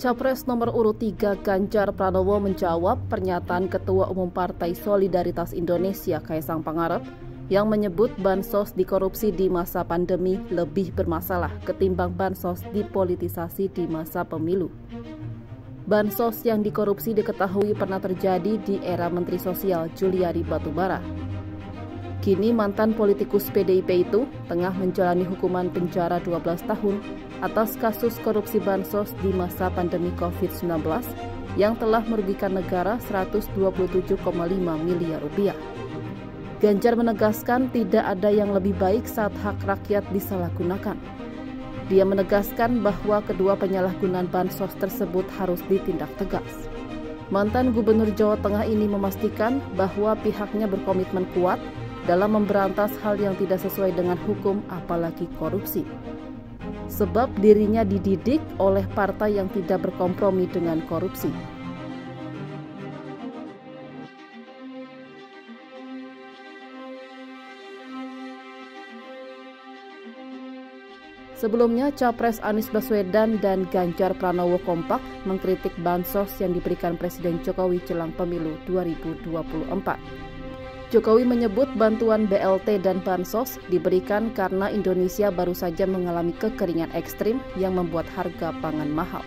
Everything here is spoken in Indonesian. Capres nomor urut 3 Ganjar Pranowo menjawab pernyataan Ketua Umum Partai Solidaritas Indonesia Kaesang Pangarep yang menyebut bansos dikorupsi di masa pandemi lebih bermasalah ketimbang bansos dipolitisasi di masa pemilu. Bansos yang dikorupsi diketahui pernah terjadi di era Menteri Sosial Juliari Batubara. Kini mantan politikus PDIP itu tengah menjalani hukuman penjara 12 tahun atas kasus korupsi bansos di masa pandemi COVID-19 yang telah merugikan negara Rp127,5 miliar. Ganjar menegaskan tidak ada yang lebih baik saat hak rakyat disalahgunakan. Dia menegaskan bahwa kedua penyalahgunaan bansos tersebut harus ditindak tegas. Mantan Gubernur Jawa Tengah ini memastikan bahwa pihaknya berkomitmen kuat dalam memberantas hal yang tidak sesuai dengan hukum, apalagi korupsi. Sebab dirinya dididik oleh partai yang tidak berkompromi dengan korupsi. Sebelumnya, Capres Anies Baswedan dan Ganjar Pranowo kompak mengkritik bansos yang diberikan Presiden Jokowi jelang pemilu 2024. Jokowi menyebut bantuan BLT dan bansos diberikan karena Indonesia baru saja mengalami kekeringan ekstrim yang membuat harga pangan mahal.